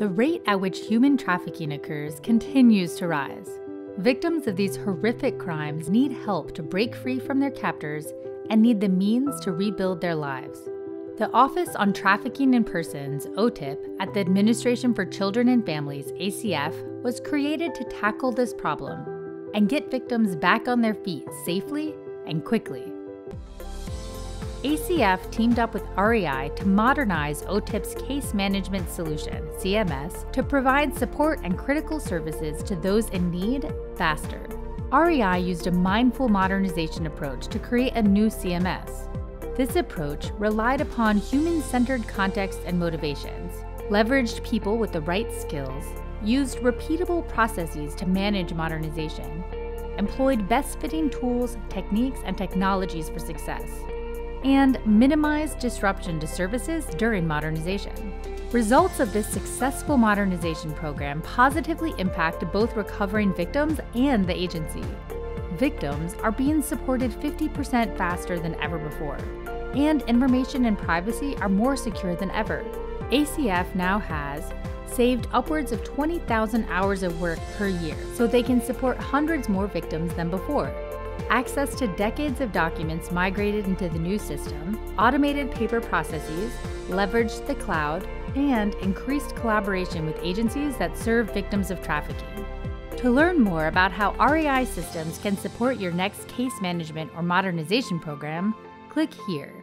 The rate at which human trafficking occurs continues to rise. Victims of these horrific crimes need help to break free from their captors and need the means to rebuild their lives. The Office on Trafficking in Persons, OTIP, at the Administration for Children and Families, ACF, was created to tackle this problem and get victims back on their feet safely and quickly. ACF teamed up with REI to modernize OTIP's Case Management Solution, CMS, to provide support and critical services to those in need faster. REI used a mindful modernization approach to create a new CMS. This approach relied upon human-centered context and motivations, leveraged people with the right skills, used repeatable processes to manage modernization, employed best-fitting tools, techniques, and technologies for success, and minimize disruption to services during modernization. Results of this successful modernization program positively impact both recovering victims and the agency. Victims are being supported 50% faster than ever before, and information and privacy are more secure than ever. ACF now has saved upwards of 20,000 hours of work per year, so they can support hundreds more victims than before. Access to decades of documents migrated into the new system, automated paper processes, leveraged the cloud, and increased collaboration with agencies that serve victims of trafficking. To learn more about how REI Systems can support your next case management or modernization program, click here.